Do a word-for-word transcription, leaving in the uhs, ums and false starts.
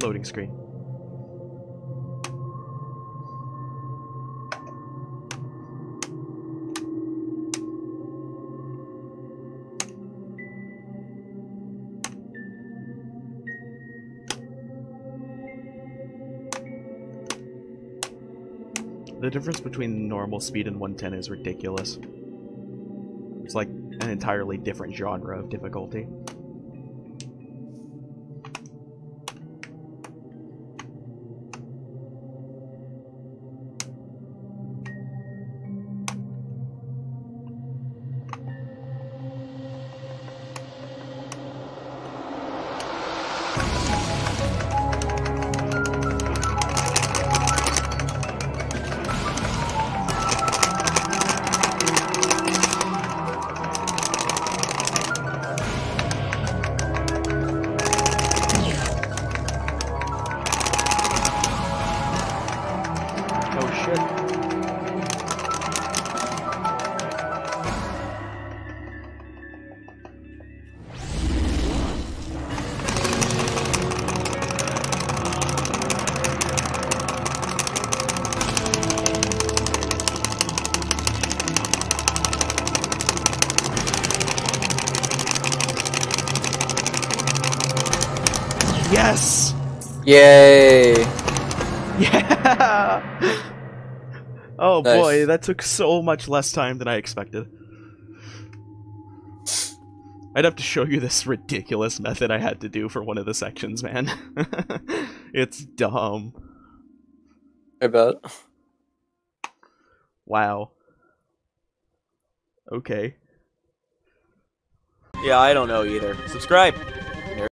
Loading screen. The difference between normal speed and one ten is ridiculous. It's like an entirely different genre of difficulty. Yes! Yay! Yeah! Oh nice. Boy, that took so much less time than I expected. I'd have to show you this ridiculous method I had to do for one of the sections, man. It's dumb. I bet. Wow. Okay. Yeah, I don't know either. Subscribe!